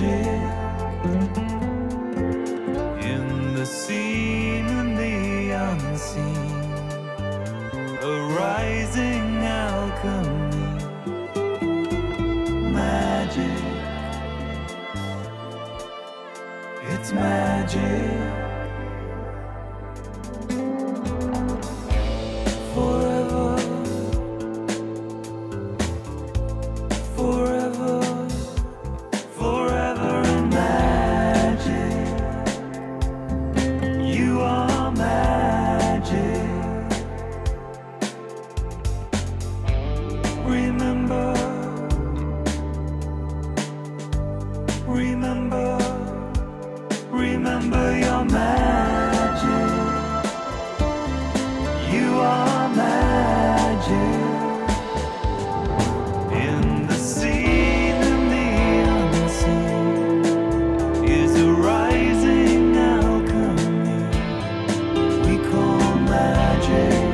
magic in the seen and the unseen, a rising alchemy. Magic, it's magic. Remember your magic. You are magic. In the seen and the unseen is a rising alchemy we call magic.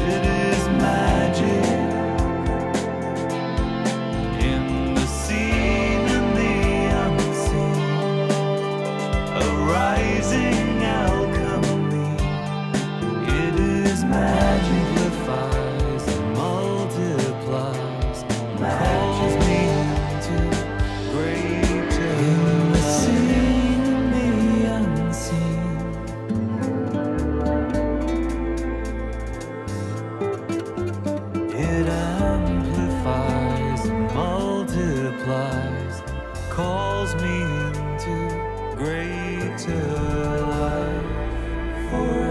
It is magic. Rising alchemy, it is magic. Lifies and multiplies, magic calls me to greater. In the seen and the unseen, it amplifies and multiplies, calls me into greater life.